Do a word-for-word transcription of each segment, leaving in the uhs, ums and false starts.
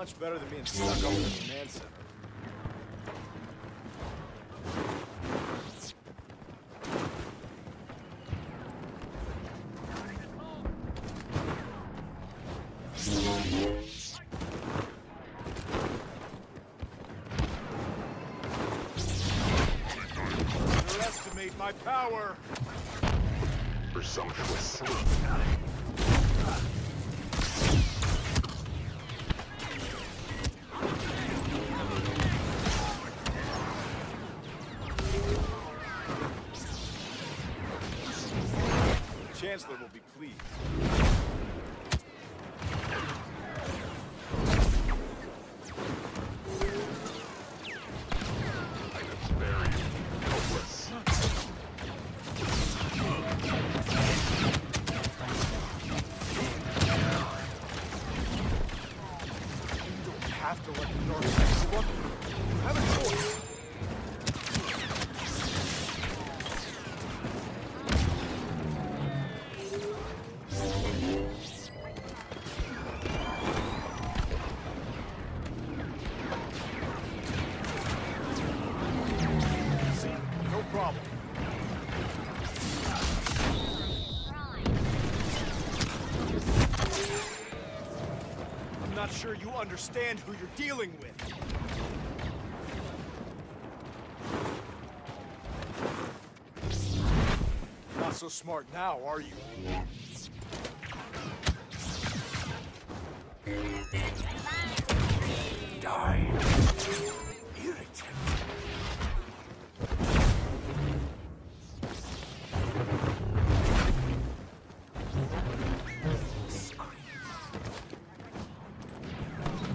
Much better than being stuck over in the command center. Underestimate my power. Presumptuous. Chancellor will be pleased. I was very helpless. You don't have to let the dark side look. You have a choice. I'm not sure you understand who you're dealing with. Not so smart now, are you? Die. Irritant.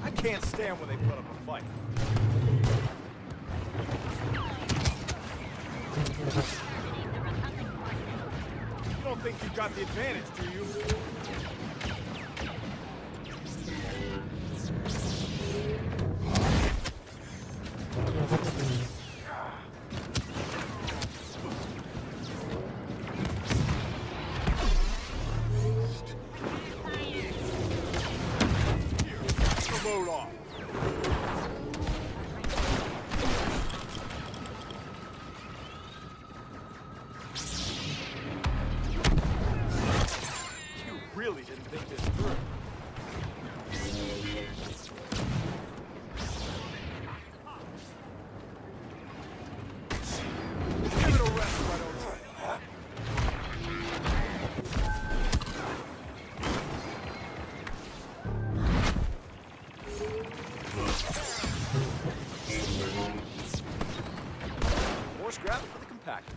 I can't stand when they put up a fight. You don't think you've got the advantage, do you? Grab it for the compact.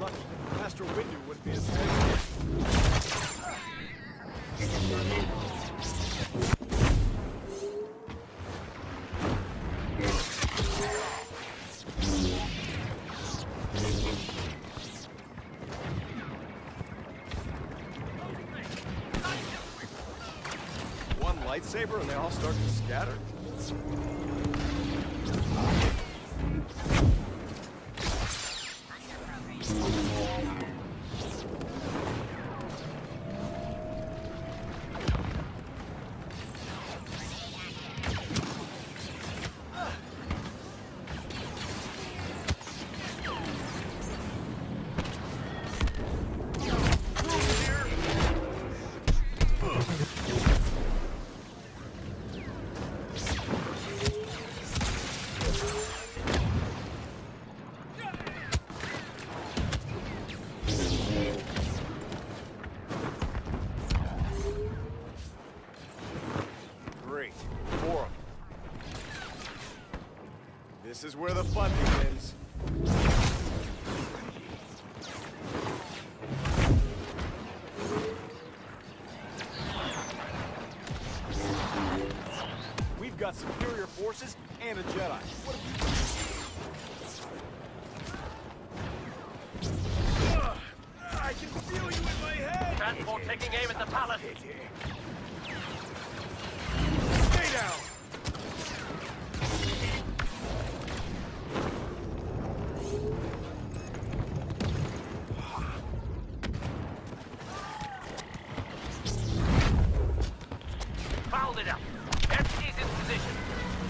Lucky, Master Windu would be his head. One lightsaber and they all start to scatter. This is where the fun begins. We've got superior forces and a Jedi. What Taking aim at the palace. Stay down. Fouled it up. F C's in position.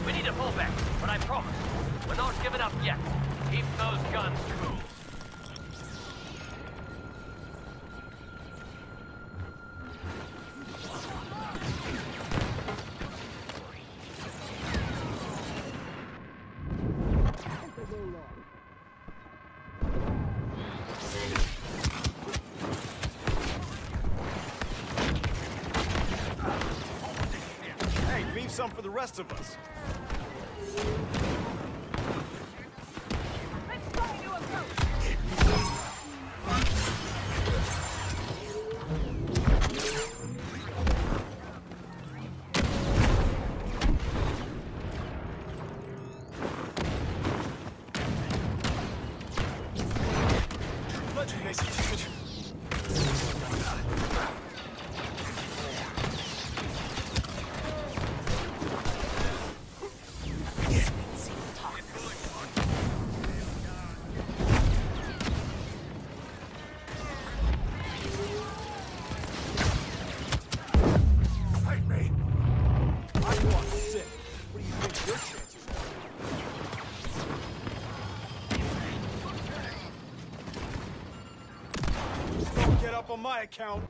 We need a pullback, but I promise, we're not giving up yet. Keep those guns cool. Some for the rest of us. Let's try a new approach. Legend makes it. Up on my account.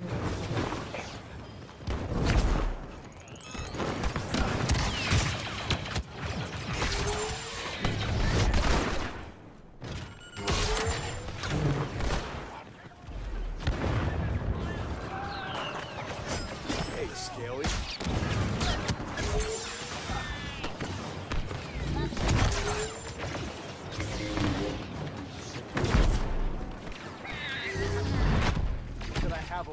Hey, Scaly. Have a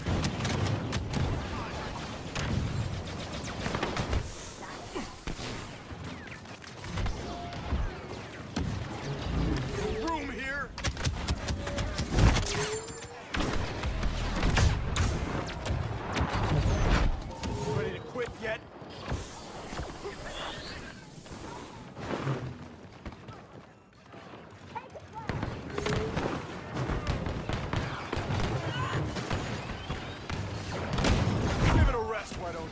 room here. Ready to quit yet? Why don't you?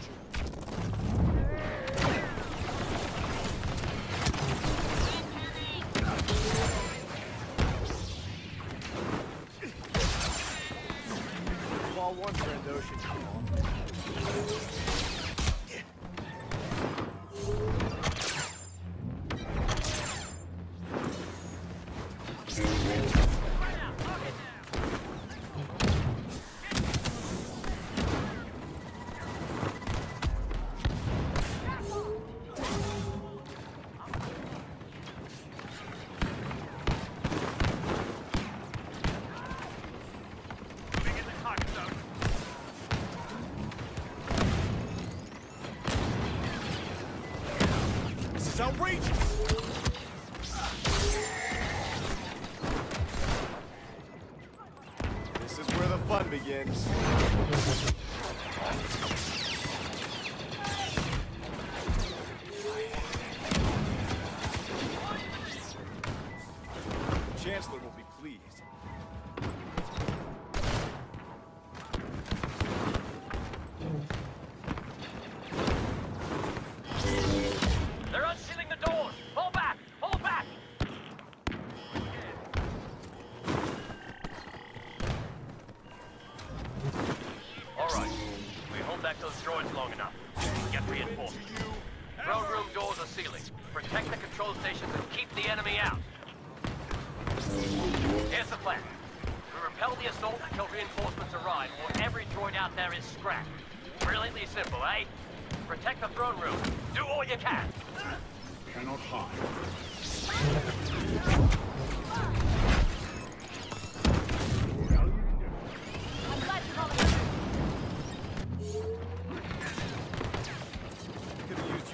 While one friend though should come on. Outrageous! This is where the fun begins. The Chancellor will be pleased. Long enough. Get reinforced. Throne room doors are sealing. Protect the control stations and keep the enemy out. Here's the plan. We repel the assault until reinforcements arrive, or every droid out there is scrapped. Brilliantly simple, eh? Protect the throne room. Do all you can. Cannot hide.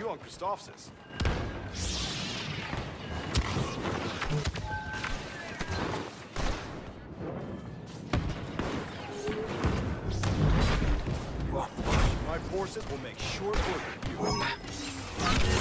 On Christophsis. will make short work of you.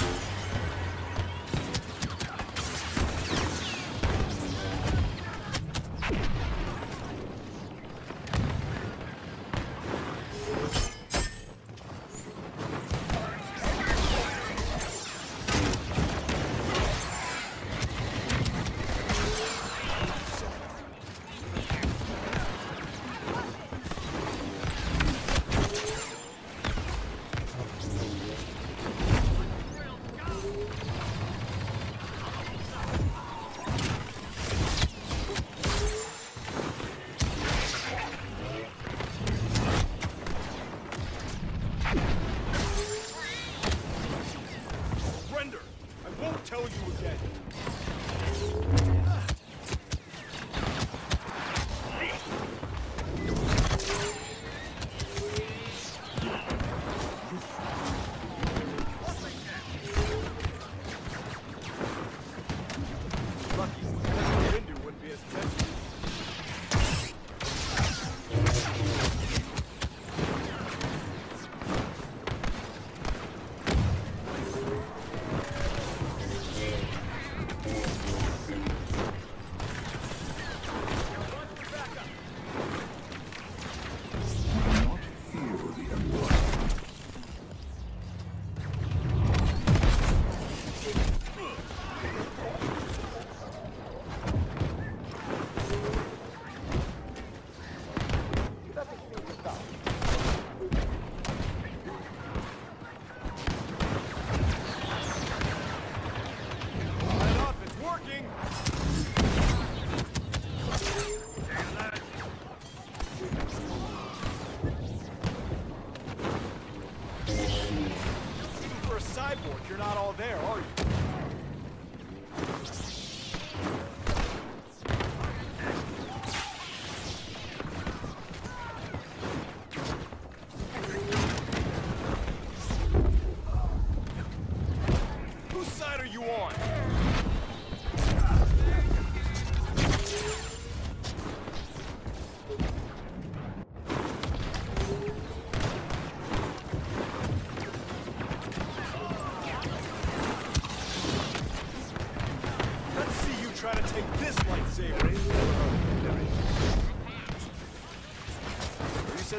You're not all there, are you?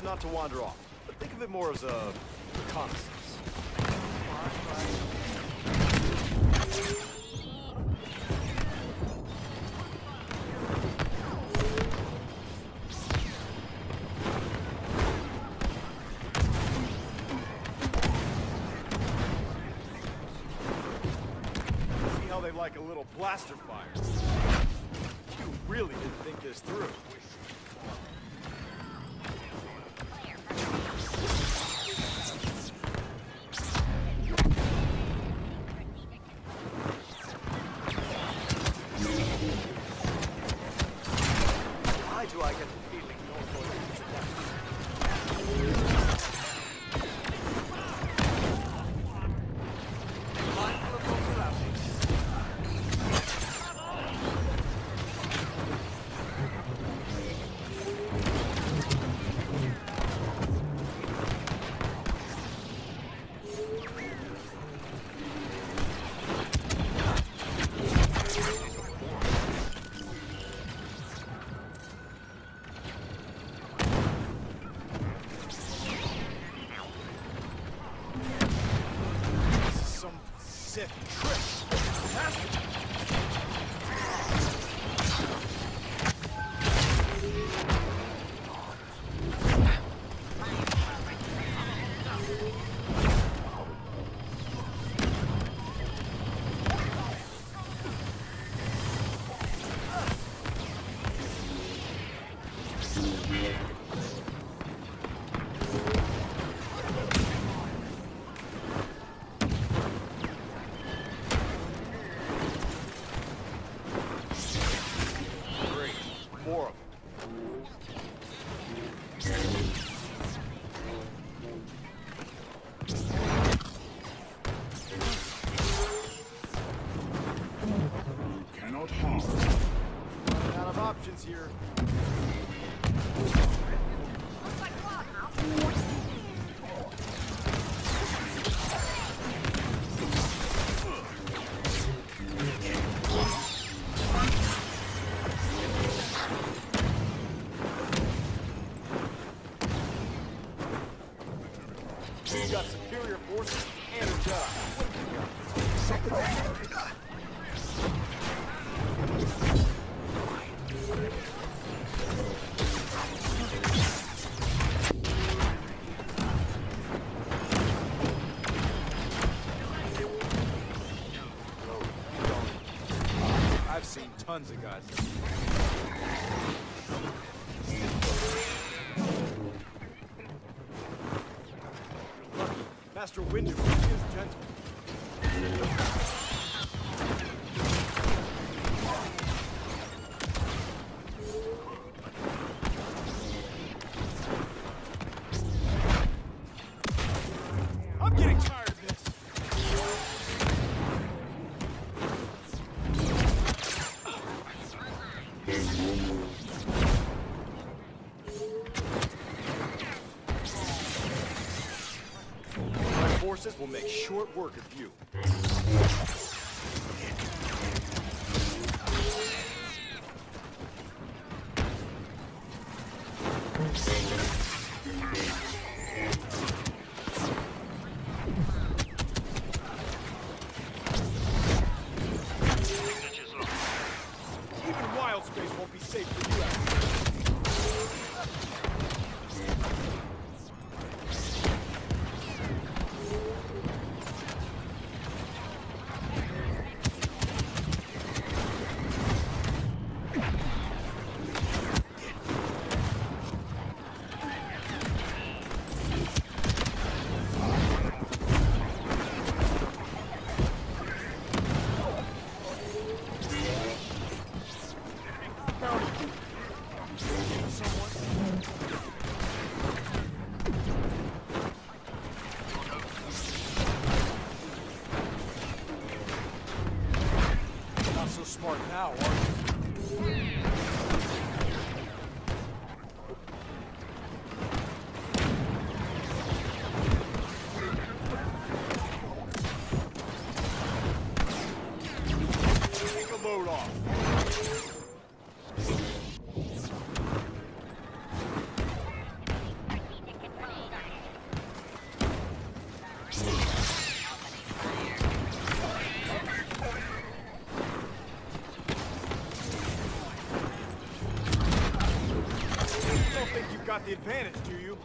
Not to wander off, but think of it more as a reconnaissance. See how they like a little blaster fire. You really didn't think this through. Here. Looks like a lot, huh? seen tons of guys. Lucky, Master Windu is gentle. Will make short work of you. Even Wild Space won't be safe for you out here. Smart now, aren't you? Take the load off. Got the advantage, do you?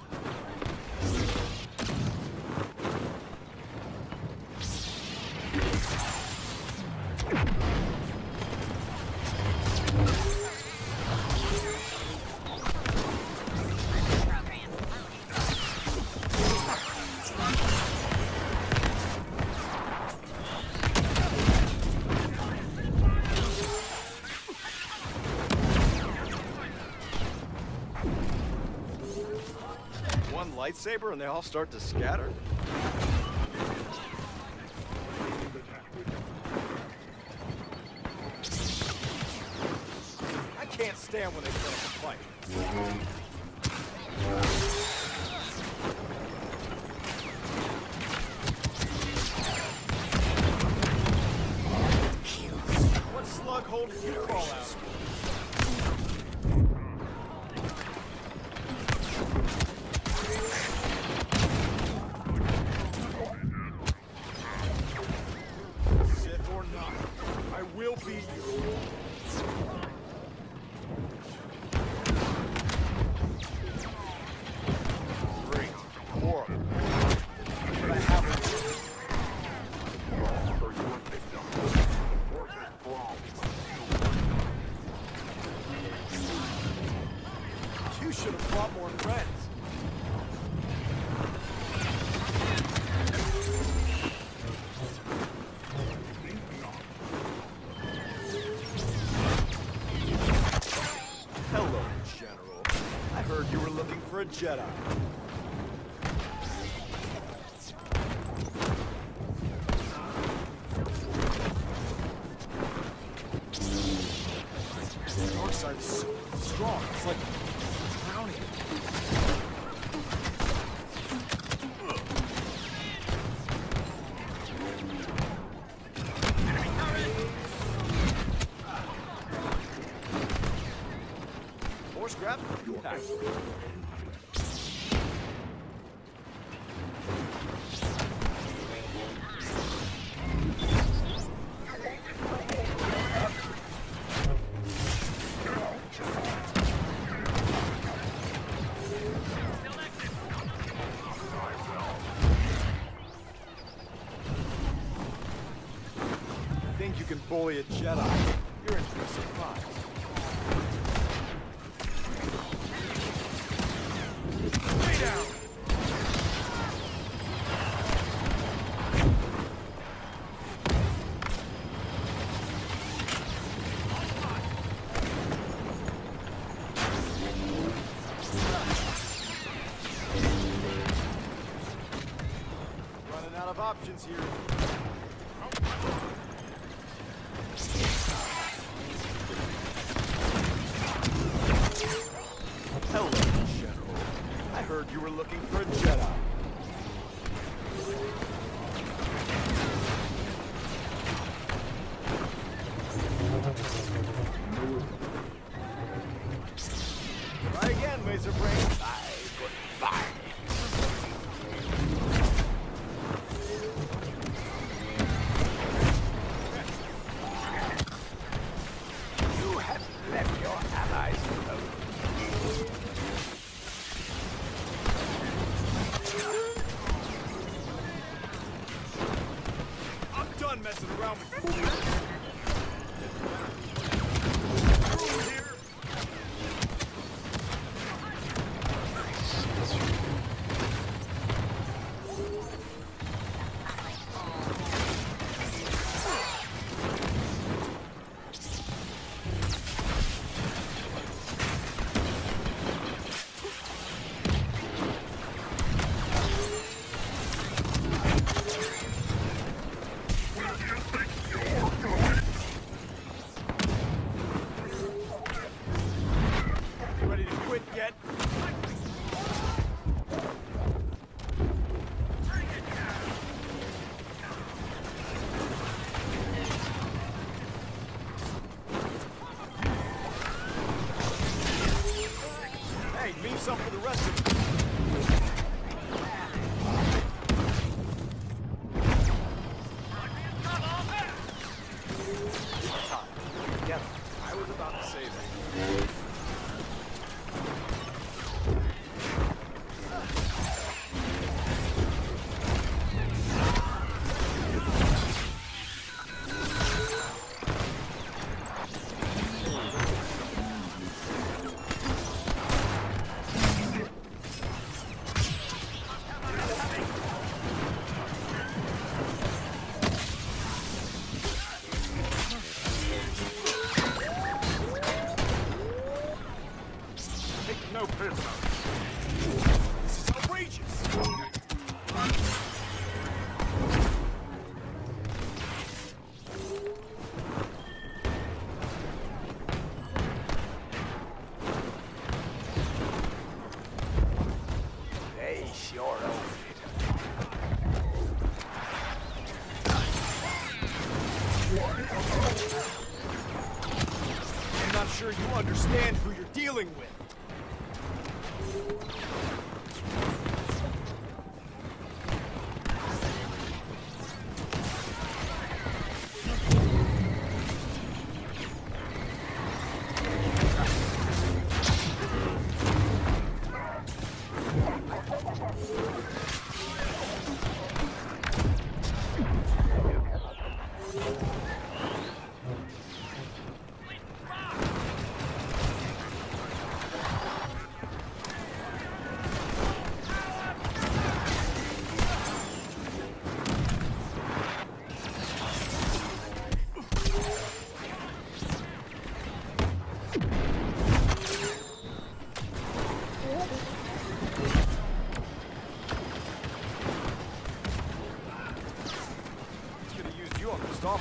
One lightsaber and they all start to scatter? I can't stand when they start to fight. You should have brought more friends. Hello, General. I heard you were looking for a Jedi. The dark side is so strong. It's like drowning. More scraps? Nice. You can bully a Jedi. You're interesting. options here. Hello, General. I heard you were looking for a Jedi. Try again, Laser Brain. I couldn't find it. Messing around with you. Some for the rest of them. Yeah, I was about to say that. No prisoners. This is outrageous. They sure own it. I'm not sure you understand who you're dealing with. Stop.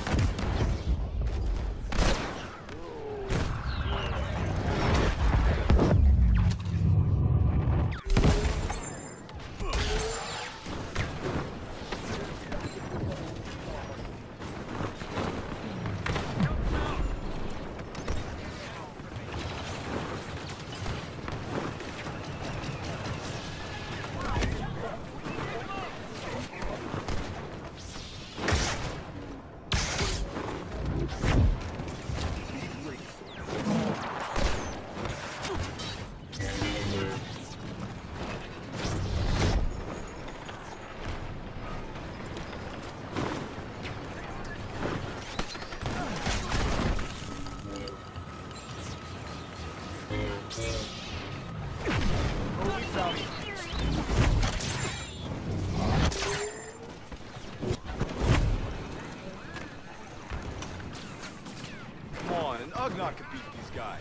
Ugnaught could beat these guys.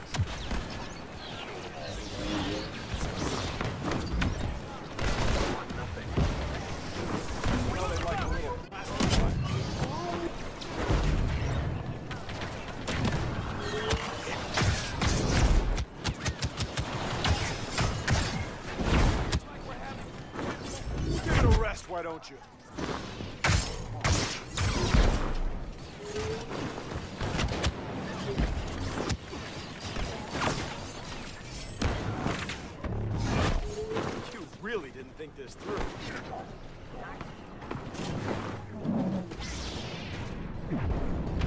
Nothing. Well, they like why don't you? You really didn't think this through.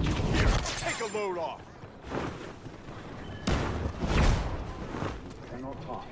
Here, take a load off. Cannot talk.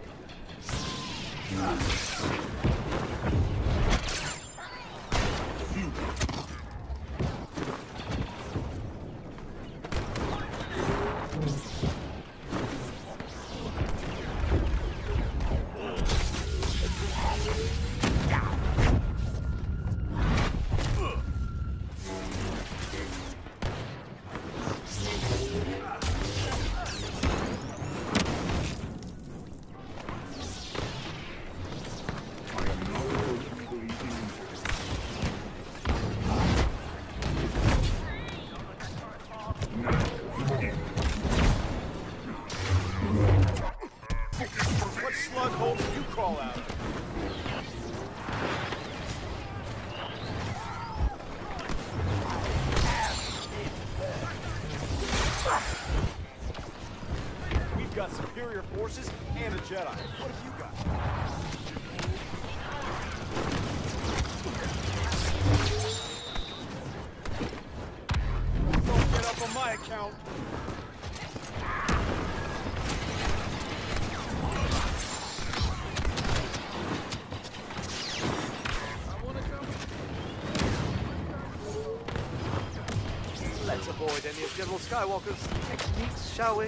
Superior forces and a Jedi. What have you got? Don't get up on my account. I want to come. Let's avoid any of General Skywalker's techniques, shall we?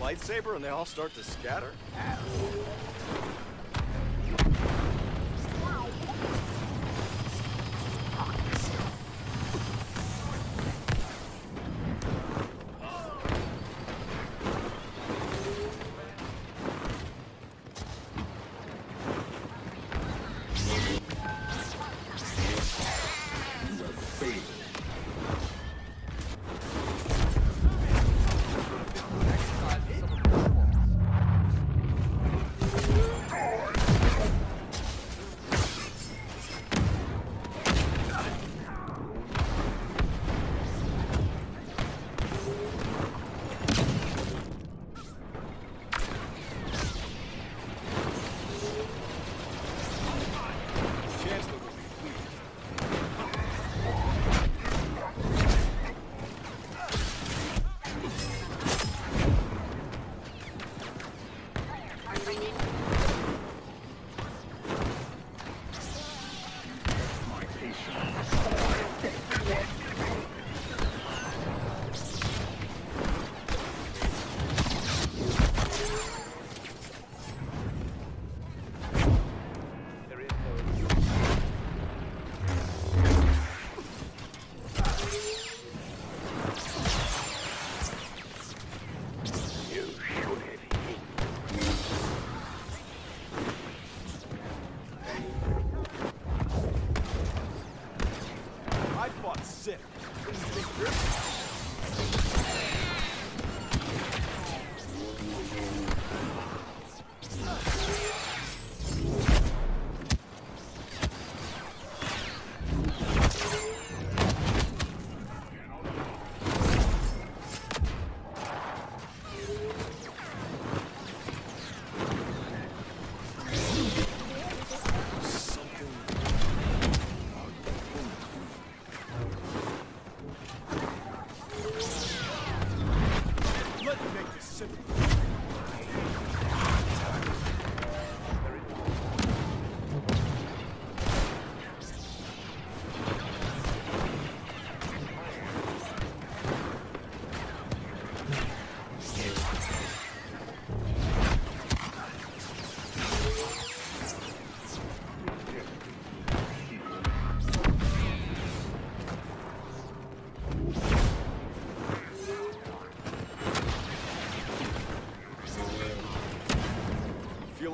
Lightsaber and they all start to scatter?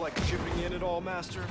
Like chipping in at all, Master?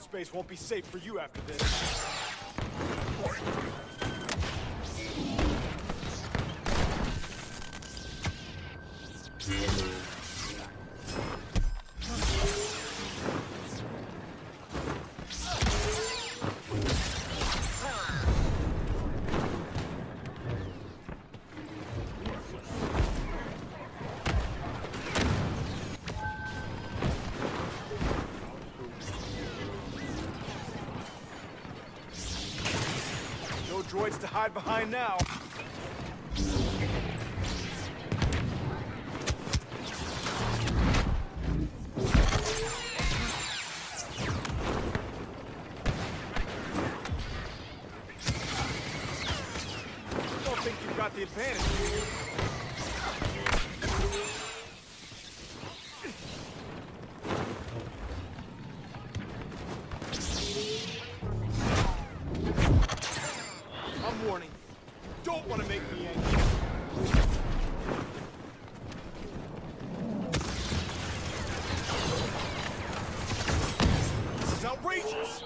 Wild Space won't be safe for you after this. Droids to hide behind now. Don't think you've got the advantage. Outrageous!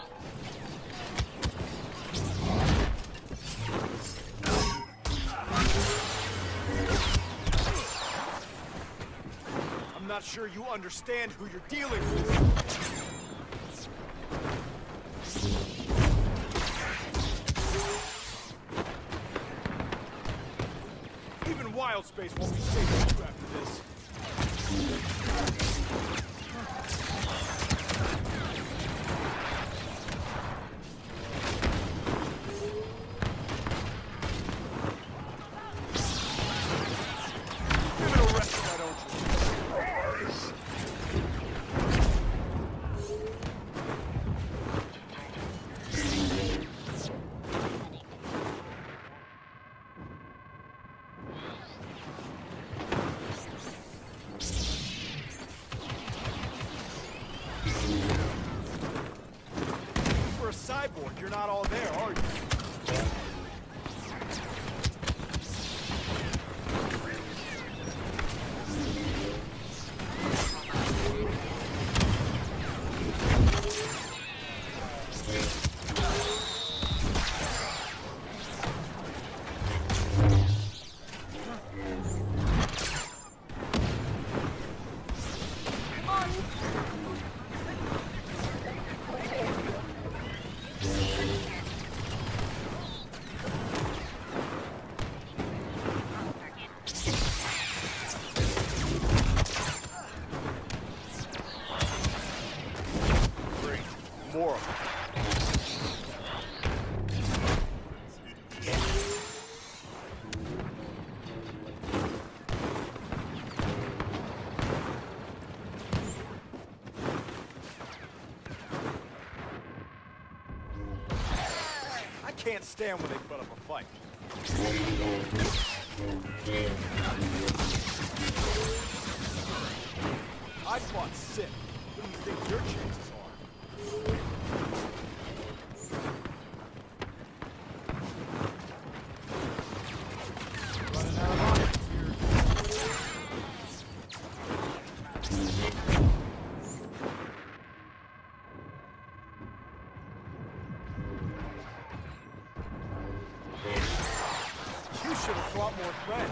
I'm not sure you understand who you're dealing with. Even Wild Space won't be safe with you after this. Cyborg, you're not all there, are you? Come on! More of them. I can't stand when they put up a fight. I fought sick. What do you think your chances are? You should have brought more friends.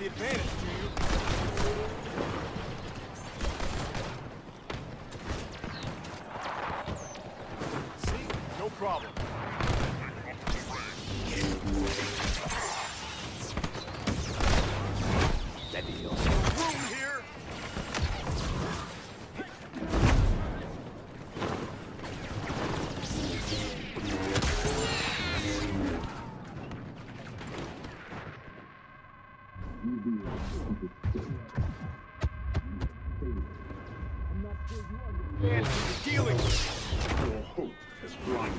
the advantage to you. Problem. That deal. Room here. And dealing with your hope has blinded.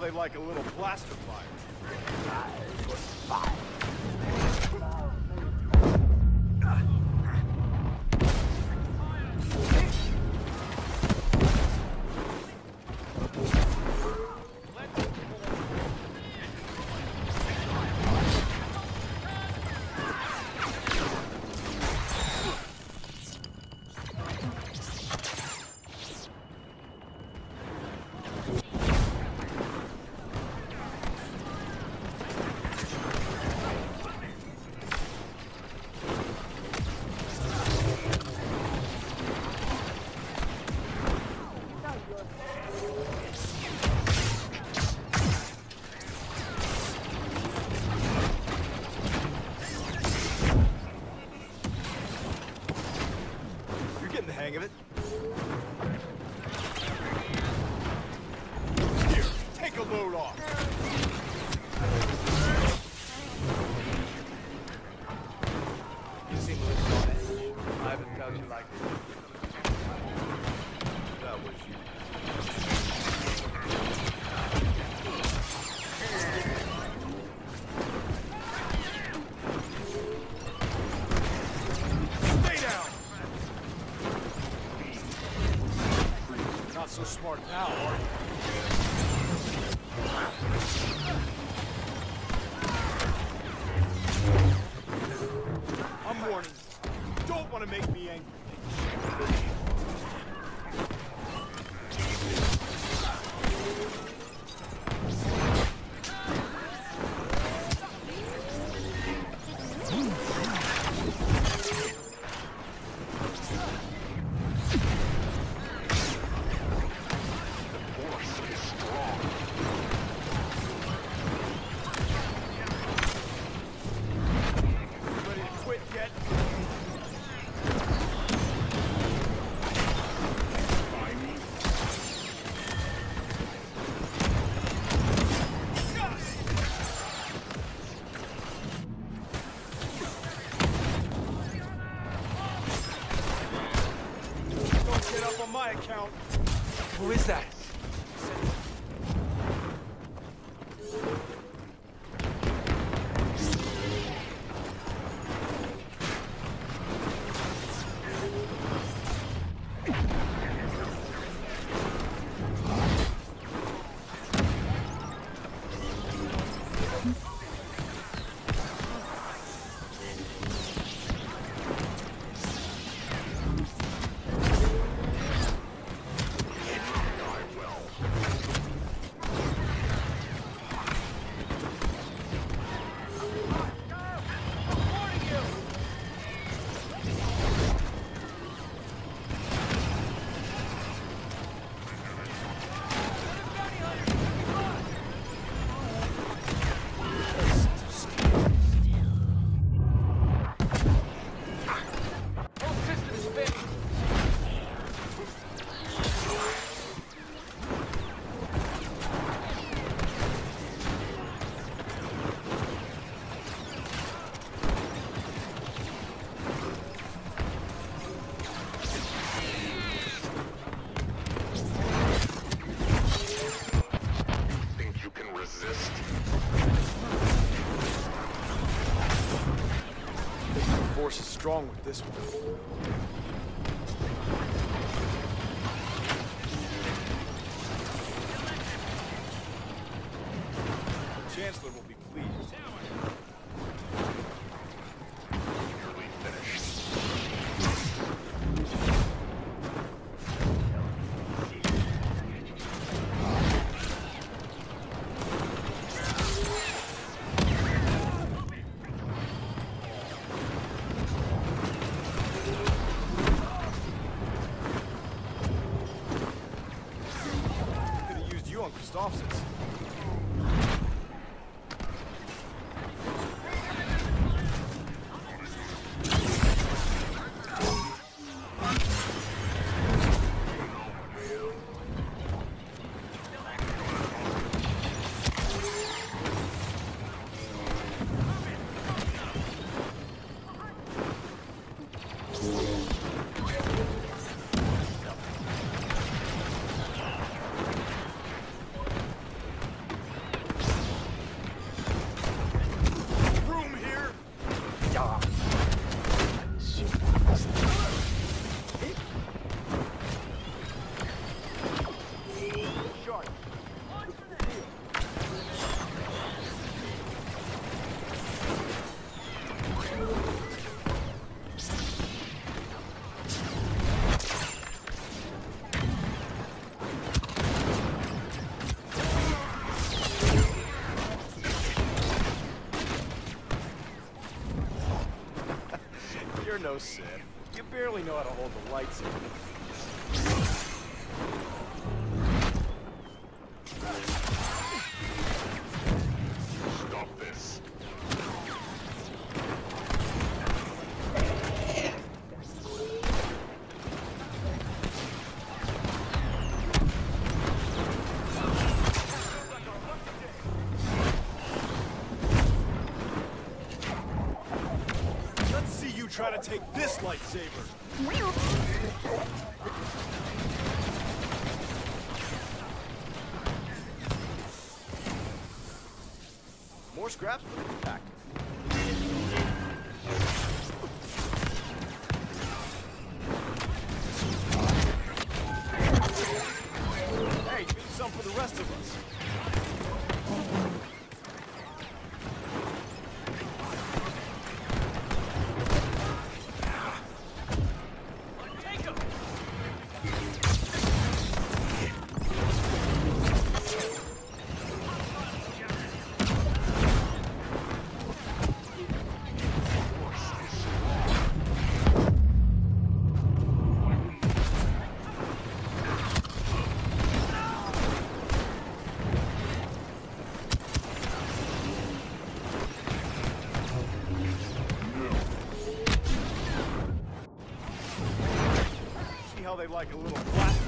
They like a little blaster fire. Of it. Here, take a load off. You seem a little bad. I haven't felt you like this. That was you. So smart now, are you? I'm warning you. You don't want to make me angry. My account. Who is that? The force is strong with this one. officers. You're no Sith. You barely know how to hold the lights in. Stop this. Try to take this lightsaber. More scraps for the pack. Hey, do some for the rest of us. They like a little flat.